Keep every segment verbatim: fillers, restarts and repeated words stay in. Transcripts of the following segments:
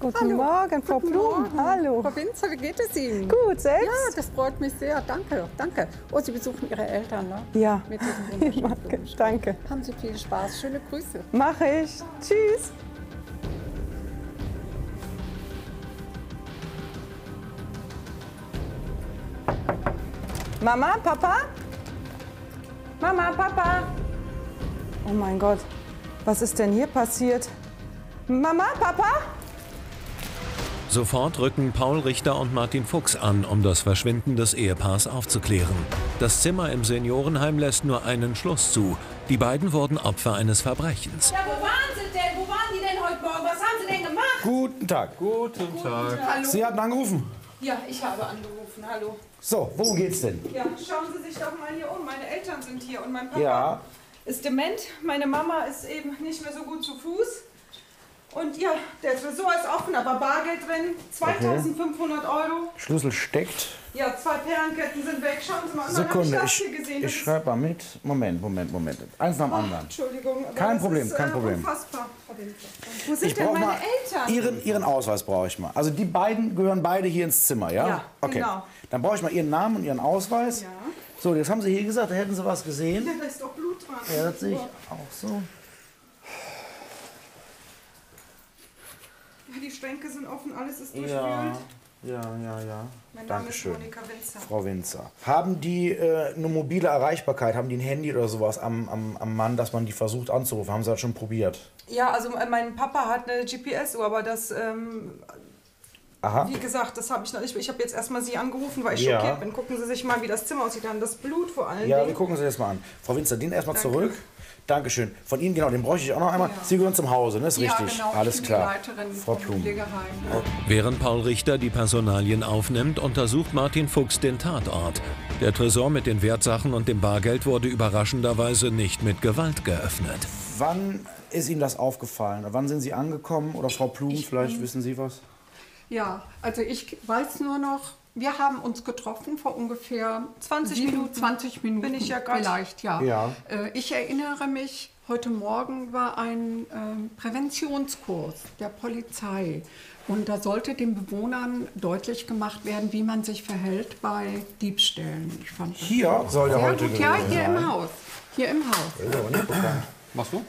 Guten Hallo. Morgen, Frau Guten Blum. Morgen. Hallo. Frau Winzer, wie geht es Ihnen? Gut, selbst? Ja, das freut mich sehr. Danke, danke. Oh, Sie besuchen Ihre Eltern, ne? Ja. Mit diesem danke. danke. Haben Sie viel Spaß. Schöne Grüße. Mache ich. Tschüss. Mama, Papa? Mama, Papa? Oh mein Gott, was ist denn hier passiert? Mama, Papa? Sofort rücken Paul Richter und Martin Fuchs an, um das Verschwinden des Ehepaars aufzuklären. Das Zimmer im Seniorenheim lässt nur einen Schluss zu. Die beiden wurden Opfer eines Verbrechens. Ja, wo waren Sie denn? Wo waren die denn heute Morgen? Was haben Sie denn gemacht? Guten Tag. Guten, Guten Tag. Tag. Sie hatten angerufen? Ja, ich habe angerufen. Hallo. So, worum geht's denn? Ja, schauen Sie sich doch mal hier um. Meine Eltern sind hier und mein Papa ja. ist dement. Meine Mama ist eben nicht mehr so gut zu Fuß. Und ja, der Tresor ist offen, aber Bargeld drin, zweitausendfünfhundert Euro. Schlüssel steckt. Ja, zwei Perlenketten sind weg. Schauen Sie mal, Sekunde, ich, ich, gesehen, ich schreibe mal mit. Moment, Moment, Moment. Eins nach dem anderen. Entschuldigung. Kein Problem, ist, kein äh, Problem. Unfassbar. Wo sind ich denn meine Eltern? Ihren, ihren Ausweis brauche ich mal. Also die beiden gehören beide hier ins Zimmer, ja? Ja, okay. Genau. Dann brauche ich mal Ihren Namen und Ihren Ausweis. Ja. So, jetzt haben Sie hier gesagt, da hätten Sie was gesehen. Ja, da ist doch Blut dran. Ja, das sehe ich auch so. Die Schränke sind offen, alles ist durchwühlt. Ja, ja, ja, ja. Mein Name Dankeschön. ist Monika Winzer. Frau Winzer. Haben die äh, eine mobile Erreichbarkeit? Haben die ein Handy oder sowas am, am, am Mann, dass man die versucht anzurufen? Haben Sie das schon probiert? Ja, also mein Papa hat eine G P S-Uhr, aber das, ähm, Aha. wie gesagt, das habe ich noch nicht. Ich habe jetzt erstmal Sie angerufen, weil ich ja. schockiert bin. Gucken Sie sich mal, wie das Zimmer aussieht, an das Blut vor allen ja, Dingen. Ja, wir gucken Sie das mal an. Frau Winzer, den erstmal zurück. Dankeschön. Von Ihnen, genau, den bräuchte ich auch noch einmal. Ja. Sie gehören zum Hause, ne? Ist ja, richtig. Genau. Alles klar. Frau Blum. Während Paul Richter die Personalien aufnimmt, untersucht Martin Fuchs den Tatort. Der Tresor mit den Wertsachen und dem Bargeld wurde überraschenderweise nicht mit Gewalt geöffnet. Wann ist Ihnen das aufgefallen? Wann sind Sie angekommen? Oder Frau Blum, ich, vielleicht wissen Sie was? Ja, also ich weiß nur noch, wir haben uns getroffen vor ungefähr zwanzig Minuten. zwanzig Minuten bin ich ja vielleicht, ja. ja. Ich erinnere mich, heute Morgen war ein Präventionskurs der Polizei. Und da sollte den Bewohnern deutlich gemacht werden, wie man sich verhält bei Diebstählen. Ich fand das hier gut. soll ja heute gut, Ja, hier sein. im Haus. Hier im Haus. Machst du?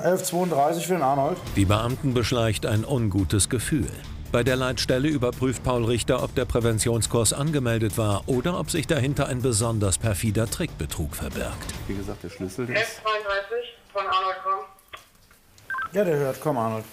elf Uhr zweiunddreißig für den Arnold. Die Beamten beschleicht ein ungutes Gefühl. Bei der Leitstelle überprüft Paul Richter, ob der Präventionskurs angemeldet war oder ob sich dahinter ein besonders perfider Trickbetrug verbirgt. Wie gesagt, der Schlüssel ist... elf Uhr zweiunddreißig, von Arnold, komm. Ja, der hört. Komm, Arnold.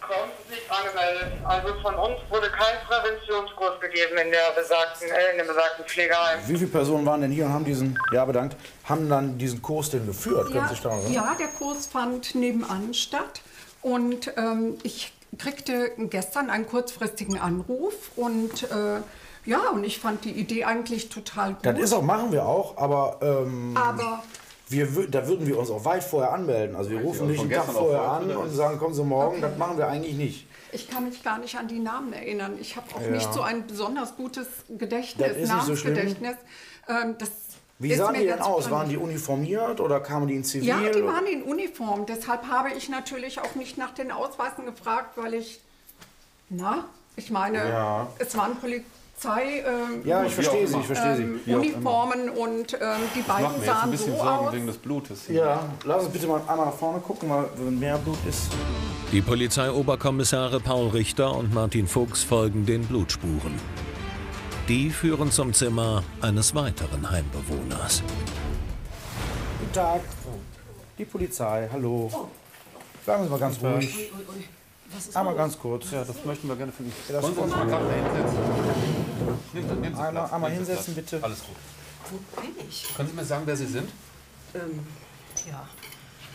Komm, nicht angemeldet. Also von uns wurde kein Präventionskurs gegeben in, der besagten, äh, in dem besagten Pflegeheim. Wie viele Personen waren denn hier und haben diesen... Ja, bedankt. Haben dann diesen Kurs denn geführt? Ja, sich daran, ja, der Kurs fand nebenan statt. Und ähm, ich... kriegte gestern einen kurzfristigen Anruf und äh, ja, und ich fand die Idee eigentlich total gut. Das ist auch, machen wir auch, aber, ähm, aber wir, da würden wir uns auch weit vorher anmelden. Also wir rufen nicht einen Tag vorher an und sagen, kommen Sie morgen, okay. Das machen wir eigentlich nicht. Ich kann mich gar nicht an die Namen erinnern. Ich habe auch ja. nicht so ein besonders gutes Gedächtnis, Namensgedächtnis. Ähm, das Wie sahen die denn aus? Waren die uniformiert oder kamen die in Zivil? Ja, die waren in Uniform. Deshalb habe ich natürlich auch nicht nach den Ausweisen gefragt, weil ich, na, ich meine, ja. es waren Polizei, äh, ja, ich verstehe sie, ich verstehe ähm, sie. Uniformen und ähm, die das beiden sahen ein bisschen so Sorgen aus. Wegen des Blutes hier. Ja, lass uns bitte mal einmal nach vorne gucken, weil wenn mehr Blut ist. Die Polizeioberkommissare Paul Richter und Martin Fuchs folgen den Blutspuren. Die führen zum Zimmer eines weiteren Heimbewohners. Guten Tag. Die Polizei, hallo. Oh. Bleiben Sie mal ganz ruhig. Ui, ui, ui. Was ist einmal ganz kurz. Ja, das möchten wir gerne für mich. Ja, Wollen Sie uns mal gerade hinsetzen? Nehmen Sie einmal, einmal hinsetzen, bitte. Alles gut. Wo bin ich? Können Sie mir sagen, wer Sie sind? Ähm, ja.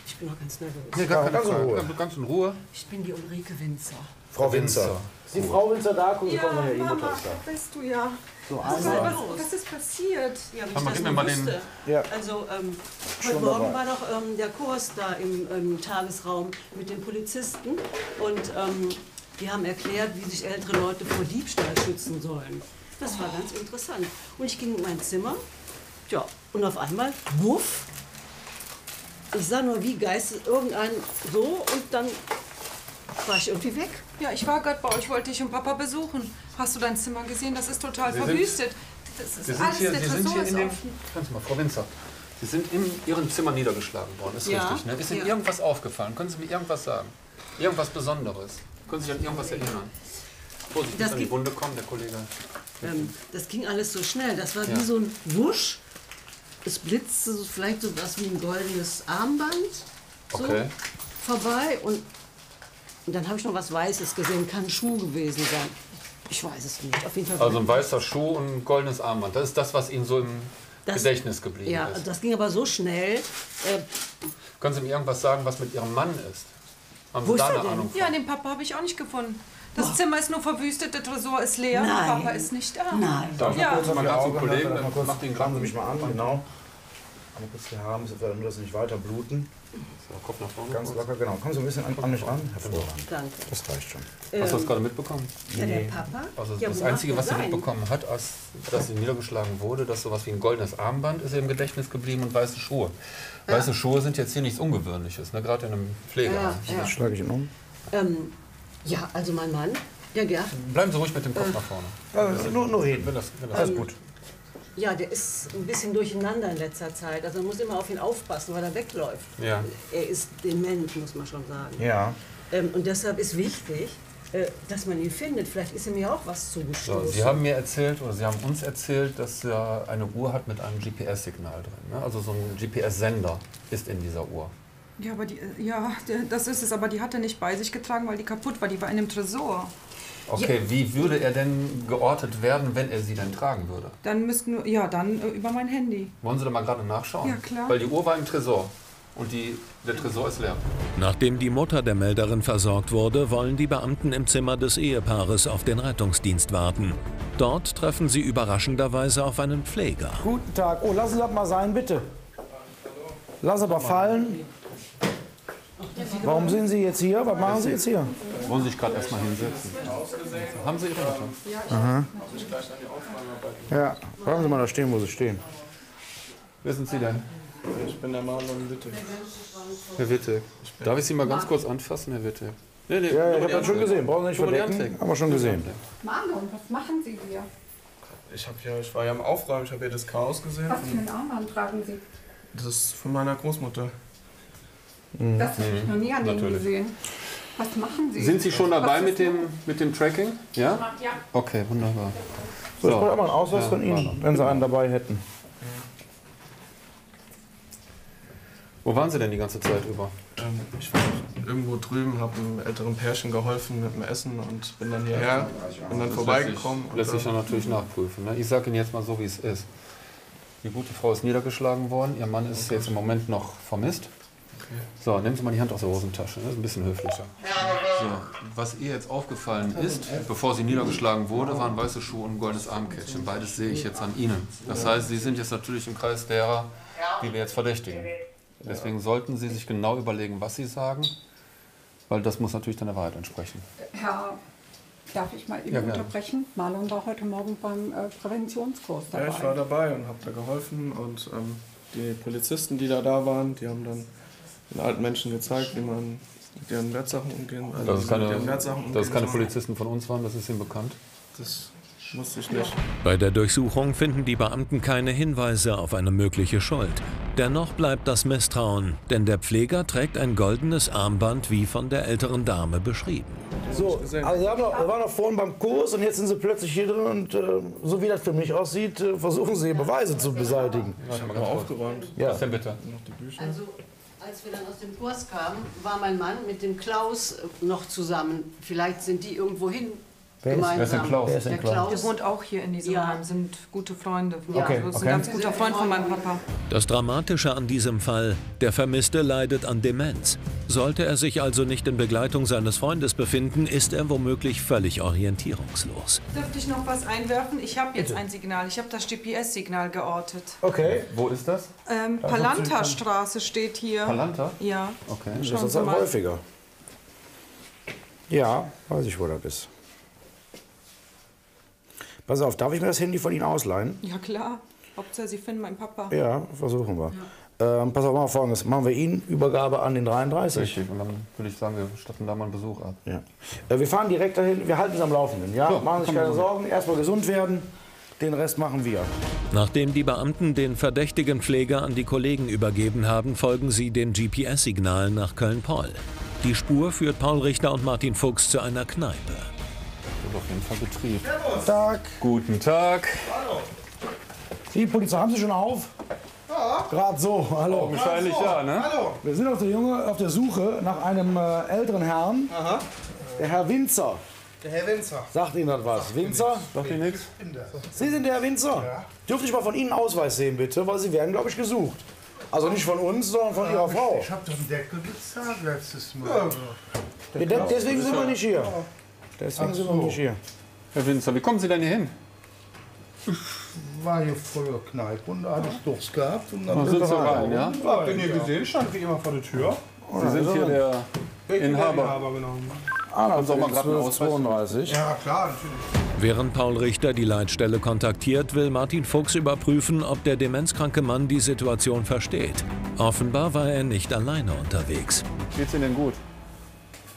Ich bin noch ganz nervös. Nee, gar keine Frage. Ganz in Ruhe. Ich bin die Ulrike Winzer. Frau Winzer. Die Frau Winzer da, gucken Sie ja, mal her, Mama, da bist du ja. So einmal. Was ist passiert? Ja, wenn ich das mal wusste. Ja. Also, ähm, heute Morgen war doch ähm, der Kurs da im ähm, Tagesraum mit den Polizisten. Und ähm, die haben erklärt, wie sich ältere Leute vor Diebstahl schützen sollen. Das war oh. ganz interessant. Und ich ging in mein Zimmer. Ja, und auf einmal, wuff. Ich sah nur wie Geist irgendein so und dann... War ich irgendwie weg? Ja, ich war gerade bei euch, wollte dich und Papa besuchen. Hast du dein Zimmer gesehen? Das ist total wir verwüstet. Das ist alles hier, der Tresor ist offen. Hören Sie mal, Frau Winzer, Sie sind in Ihrem Zimmer niedergeschlagen worden, ist ja richtig, ne? Ist Ihnen ja irgendwas aufgefallen? Können Sie mir irgendwas sagen? Irgendwas Besonderes? Können Sie sich an irgendwas erinnern? Vorsicht, dass an die Wunde kommen, der Kollege. Ähm, das ging alles so schnell, das war ja wie so ein Wusch. Es blitzte vielleicht so was wie ein goldenes Armband so okay vorbei und, und dann habe ich noch was Weißes gesehen, kann ein Schuh gewesen sein. Ich weiß es nicht, auf jeden Fall. Also ein weißer Schuh und ein goldenes Armband, das ist das, was Ihnen so im das, Gedächtnis geblieben ja, ist. Ja, das ging aber so schnell. Äh, Können Sie mir irgendwas sagen, was mit Ihrem Mann ist? Haben Sie da eine Ahnung von? Ja, den Papa habe ich auch nicht gefunden. Das oh Zimmer ist nur verwüstet, der Tresor ist leer, nein, und Papa ist nicht da. Nein. Darf ich ja kurz an den Kollegen, dann mal kurz, mach den Gramm Sie mich mal an, genau. Einmal kurz hier haben, damit das nicht weiter bluten. So, Kopf nach vorne. Ganz locker, genau. Komm so ein bisschen an, an mich ran. Hervorragend. Danke. Das reicht schon. Ähm, Hast du das gerade mitbekommen? Ja, der Papa. Also ja, das Einzige, was sie mitbekommen hat, als, dass sie niedergeschlagen wurde, dass sowas wie ein goldenes Armband ist ihr im Gedächtnis geblieben und weiße Schuhe. Weiße ja Schuhe sind jetzt hier nichts Ungewöhnliches, ne? Gerade in einem Pflegeheim. Ja, ja. Das schlage ich ihn um. Ähm, Ja, also mein Mann, der Gerd. Bleiben Sie ruhig mit dem Kopf äh, nach vorne. Also nur, nur reden, wenn das, wenn das ähm, ist gut. Ja, der ist ein bisschen durcheinander in letzter Zeit. Also man muss immer auf ihn aufpassen, weil er wegläuft. Ja. Er ist dement, muss man schon sagen. Ja. Ähm, und deshalb ist wichtig, äh, dass man ihn findet. Vielleicht ist ihm ja auch was zugestoßen. So, Sie haben mir erzählt, oder Sie haben uns erzählt, dass er eine Uhr hat mit einem G P S-Signal drin. Ne? Also so ein G P S-Sender ist in dieser Uhr. Ja, aber die, ja, das ist es, aber die hat er nicht bei sich getragen, weil die kaputt war, die war in dem Tresor. Okay, ja, wie würde er denn geortet werden, wenn er sie dann tragen würde? Dann müssten, ja, dann über mein Handy. Wollen Sie da mal gerade nachschauen? Ja, klar. Weil die Uhr war im Tresor und die, der Tresor ist leer. Nachdem die Mutter der Melderin versorgt wurde, wollen die Beamten im Zimmer des Ehepaares auf den Rettungsdienst warten. Dort treffen sie überraschenderweise auf einen Pfleger. Guten Tag. Oh, lassen Sie das mal sein, bitte. Lass aber fallen. Warum sind Sie jetzt hier? Was machen Sie jetzt hier? Wollen Sie sich gerade erstmal hinsetzen? Haben Sie Ihre Mutter? Ja, bleiben Sie mal da stehen, wo Sie stehen. Wer sind Sie denn? Ich bin der Marlon Witte. Herr Witte, darf ich Sie mal ganz kurz anfassen, Herr Witte? Nee, nee, ja, ich habe das schon gesehen. Brauchen Sie nicht verdecken. Haben wir schon gesehen. Marlon, was machen Sie hier? Ich, hab ja, ich war ja am Aufräumen, ich habe ja das Chaos gesehen. Was für ein Armband tragen Sie? Das ist von meiner Großmutter. Das habe ich noch nie an Ihnen gesehen. Was machen Sie? Sind Sie schon dabei mit dem, mit dem Tracking? Ja? Ja. Okay, wunderbar. So, ich wollte auch mal einen Ausweis ja von Ihnen, wenn Sie einen dabei hätten. Wo waren Sie denn die ganze Zeit über? Ähm, ich war irgendwo drüben, habe einem älteren Pärchen geholfen mit dem Essen und bin dann hierher, bin dann vorbeigekommen. Lässt sich dann natürlich nachprüfen. Ne? Ich sage Ihnen jetzt mal so, wie es ist. Die gute Frau ist niedergeschlagen worden, Ihr Mann ist jetzt im Moment noch vermisst. So, nehmen Sie mal die Hand aus der Hosentasche, das ist ein bisschen höflicher. So, was ihr jetzt aufgefallen ist, bevor sie niedergeschlagen wurde, waren weiße Schuhe und ein goldenes Armkettchen. Beides sehe ich jetzt an Ihnen. Das heißt, Sie sind jetzt natürlich im Kreis derer, die wir jetzt verdächtigen. Deswegen sollten Sie sich genau überlegen, was Sie sagen, weil das muss natürlich dann der Wahrheit entsprechen. Herr, darf ich mal eben ja, unterbrechen? Marlon war heute Morgen beim äh, Präventionskurs dabei. Ja, ich war dabei und habe da geholfen und ähm, die Polizisten, die da da waren, die haben dann den alten Menschen gezeigt, wie man mit deren Wertsachen umgehen. Also dass es keine, das keine Polizisten von uns waren, das ist Ihnen bekannt? Das wusste ich nicht. Bei der Durchsuchung finden die Beamten keine Hinweise auf eine mögliche Schuld. Dennoch bleibt das Misstrauen, denn der Pfleger trägt ein goldenes Armband, wie von der älteren Dame beschrieben. So, also Sie haben noch, waren noch vorhin beim Kurs und jetzt sind Sie plötzlich hier drin und äh, so wie das für mich aussieht, äh, versuchen Sie Beweise zu beseitigen. Ja, ich habe mal aufgeräumt. Ja. Was denn bitte? Noch die Bücher. Also, als wir dann aus dem Kurs kamen, war mein Mann mit dem Klaus noch zusammen. Vielleicht sind die irgendwo hin gemeinsam. Wer ist denn Klaus? Der, der Klaus. Klaus wohnt auch hier in diesem ja Heim, sind gute Freunde. Ja. Okay. Also das ist ein okay ganz guter Freund von meinem Papa. Das Dramatische an diesem Fall, der Vermisste leidet an Demenz. Sollte er sich also nicht in Begleitung seines Freundes befinden, ist er womöglich völlig orientierungslos. Dürfte ich noch was einwerfen? Ich habe jetzt ein Signal. Ich habe das G P S-Signal geortet. Okay, wo ist das? Ähm, Palantastraße steht hier. Palanta? Ja. Okay. Das ist dann häufiger. Ja, weiß ich, wo das ist. Pass auf, darf ich mir das Handy von Ihnen ausleihen? Ja, klar. Hauptsache, Sie finden meinen Papa. Ja, versuchen wir. Ja. Ähm, pass auf, mal Folgendes. Machen wir ihn, Übergabe an den dreiunddreißig. Richtig, und dann würde ich sagen, wir statten da mal einen Besuch ab. Ja. Äh, wir fahren direkt dahin, wir halten es am Laufenden. Ja? So, machen Sie sich keine Sorgen, erstmal gesund werden, den Rest machen wir. Nachdem die Beamten den verdächtigen Pfleger an die Kollegen übergeben haben, folgen sie den G P S-Signalen nach Köln-Poll. Die Spur führt Paul Richter und Martin Fuchs zu einer Kneipe. Das wird auf jeden Fall Betrieb. Guten Tag. Guten Tag. Hallo. Die Polizei, haben Sie schon auf? Ja. Gerade so, hallo. Oh, wahrscheinlich so. Ja, ne? Hallo. Wir sind auf der, Junge, auf der Suche nach einem äh, älteren Herrn. Aha. Der Herr Winzer. Der Herr Winzer. Sagt Ihnen das was? Sagt Winzer? Sagt Ihnen nichts? Sie sind der Herr Winzer? Ja. Dürfte ich mal von Ihnen Ausweis sehen, bitte? Weil Sie werden, glaube ich, gesucht. Also nicht von uns, sondern von ja, Ihrer ich, Frau. Ich habe doch einen Deckel bezahlt letztes Mal. Ja. Ja, das, deswegen sind wir nicht hier. Ja. Deswegen Ach sind wir so. nicht hier. Herr Winzer, wie kommen Sie denn hier hin? Ich war hier vor der Kneipe und da hatte ich Durst gehabt. Und dann Ach, sind Sie rein, ja? Ich habe hier gesehen, stand wie immer vor der Tür. Sie oder sind hier der, der Inhaber. Inhaber genau. Ah, das ist auch mal gerade zwölf Uhr zweiunddreißig. Ja, klar, natürlich. Während Paul Richter die Leitstelle kontaktiert, will Martin Fuchs überprüfen, ob der demenzkranke Mann die Situation versteht. Offenbar war er nicht alleine unterwegs. Geht's Ihnen denn gut,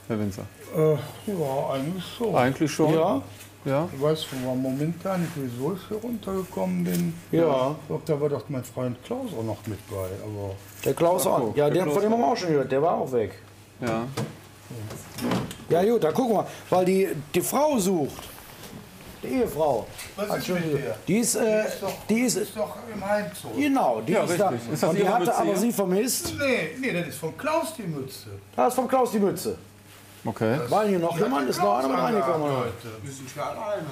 Herr Winzer? Äh, ja, eigentlich schon. Eigentlich schon? Ja. Ja. Ich weiß im Moment gar nicht, wieso ich hier runtergekommen bin. Ja. Ich glaube, da war doch mein Freund Klaus auch noch mit bei. Aber der Klaus auch? Ja, den von dem haben wir auch schon gehört. Der war auch weg. Ja. Ja gut, da gucken wir. Weil die, die Frau sucht. Die Ehefrau. Was ist mit der? Die ist, äh, die ist, doch, die ist, ist doch im Heimzug. Genau, die ja, ist richtig. Da. Ist das Und die hatte Mütze, aber ja? sie vermisst. Nee, nee, das ist von Klaus die Mütze. Das ist von Klaus die Mütze. Okay. Das War hier noch jemand? Ist noch einer mit reingekommen? Wir sind hier alleine.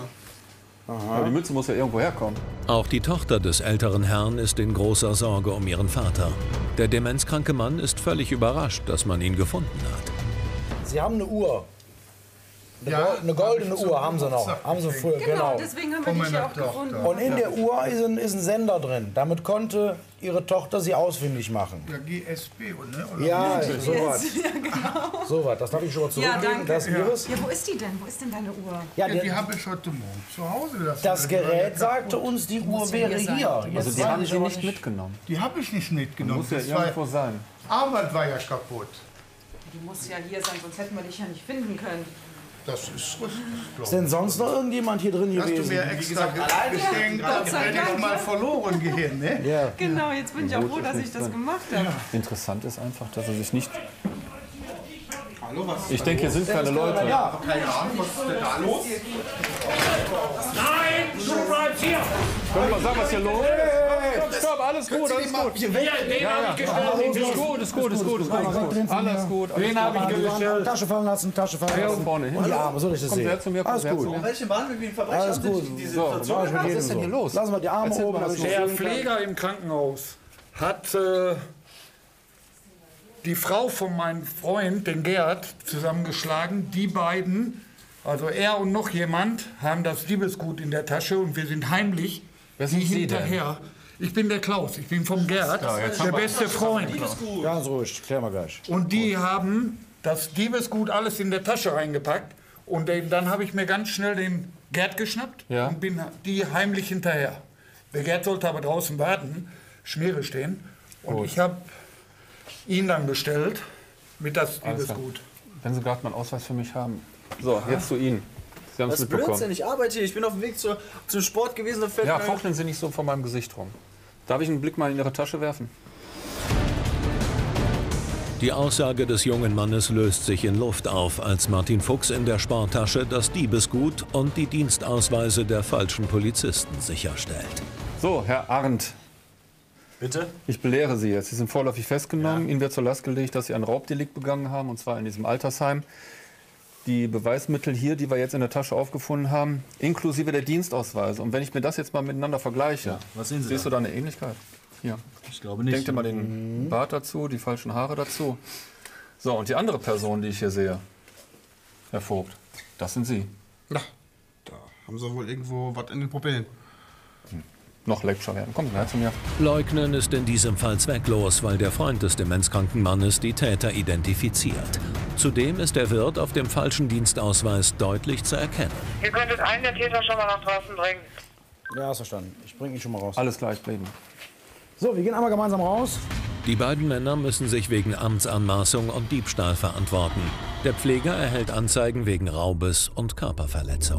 Ja, die Mütze muss ja irgendwo herkommen. Auch die Tochter des älteren Herrn ist in großer Sorge um ihren Vater. Der demenzkranke Mann ist völlig überrascht, dass man ihn gefunden hat. Sie haben eine Uhr. Eine, ja, Go eine goldene Uhr haben sie noch. Haben sie früher, genau, genau. Deswegen haben wir dich hier auch gefunden. Und in der Uhr ist ein, ist ein Sender drin. Damit konnte ihre Tochter sie ausfindig machen. Ja, G S B, oder? oder ja, sowas. Ja, genau. Sowas, das darf ich schon mal zurückgeben. Ja, danke. Das ja. ja, wo ist die denn? Wo ist denn deine Uhr? Ja, die, ja, die habe ich heute Morgen zu Hause gelassen. Das Gerät sagte uns, die Uhr wäre hier. hier. Also Jetzt die haben sie nicht, nicht mitgenommen. Die habe ich nicht mitgenommen. Muss ja irgendwo sein. Arbeit war ja kaputt. Die muss ja hier sein, sonst hätten wir dich ja nicht finden können. Das ist richtig. Ist denn sonst noch irgendjemand hier drin gewesen? Hast du mir extra gesteckt, ja, wenn ich mal verloren gehe, ne? Ja. Genau, jetzt bin ich auch froh, dass ich das gemacht habe. Ja. Interessant ist einfach, dass er sich nicht... Hallo, was ist ich denke, hier sind keine Leute. Ja. Keine Ahnung, was ist denn da los? Nein, du bleibst hier! Können wir sagen, was hier los ist? Stopp, alles gut, alles gut. Den habe ich gestellt. Ist gut, ist gut, ist gut, ist gut. Alles gut. Den habe ich gestellt. Tasche fallen lassen, Tasche fallen lassen. Vorne hin. Ja, aber soll ich das sehen? Kommt her zu mir, kommt her zu mir. Welche Behandlung wie ein Verbrecher haben Sie in dieser Situation? Was ist denn hier los? Lassen wir die Arme oben. Der Pfleger im Krankenhaus hat... die Frau von meinem Freund, den Gerd, zusammengeschlagen. Die beiden, also er und noch jemand, haben das Diebesgut in der Tasche und wir sind heimlich. Wer sind Sie hinterher? Denn? Ich bin der Klaus, ich bin vom Gerd, ja, der beste Freund. Ganz ruhig, klären wir gleich. Und die haben das Diebesgut alles in der Tasche reingepackt und dann habe ich mir ganz schnell den Gerd geschnappt ja. und bin die heimlich hinterher. Der Gerd sollte aber draußen warten, Schmiere stehen und Gut. ich habe... ihn dann bestellt, mit das Diebesgut. Wenn Sie gerade mal einen Ausweis für mich haben. So, Aha. jetzt zu Ihnen. Sie haben es mitbekommen. Das ist Blödsinn, ich arbeite hier, ich bin auf dem Weg zu, zum Sport gewesen. Und ja, fuchteln Sie nicht so vor meinem Gesicht rum. Darf ich einen Blick mal in Ihre Tasche werfen? Die Aussage des jungen Mannes löst sich in Luft auf, als Martin Fuchs in der Sporttasche das Diebesgut und die Dienstausweise der falschen Polizisten sicherstellt. So, Herr Arndt. Bitte? Ich belehre Sie jetzt. Sie sind vorläufig festgenommen. Ja. Ihnen wird zur Last gelegt, dass Sie ein Raubdelikt begangen haben, und zwar in diesem Altersheim. Die Beweismittel hier, die wir jetzt in der Tasche aufgefunden haben, inklusive der Dienstausweise. Und wenn ich mir das jetzt mal miteinander vergleiche, ja. Was sehen Sie siehst da? du da eine Ähnlichkeit? Ja. Ich glaube nicht. Denk dir mal den mhm. Bart dazu, die falschen Haare dazu. So, und die andere Person, die ich hier sehe, Herr Vogt, das sind Sie. Na, da haben Sie wohl irgendwo was in den Pupillen. Hm. Noch läppischer werden. Kommt her zu mir. Leugnen ist in diesem Fall zwecklos, weil der Freund des demenzkranken Mannes die Täter identifiziert. Zudem ist der Wirt auf dem falschen Dienstausweis deutlich zu erkennen. Ihr könntet einen der Täter schon mal nach draußen bringen. Ja, ist verstanden. Ich bringe ihn schon mal raus. Alles klar, ich bringe ihn. So, wir gehen einmal gemeinsam raus. Die beiden Männer müssen sich wegen Amtsanmaßung und Diebstahl verantworten. Der Pfleger erhält Anzeigen wegen Raubes und Körperverletzung.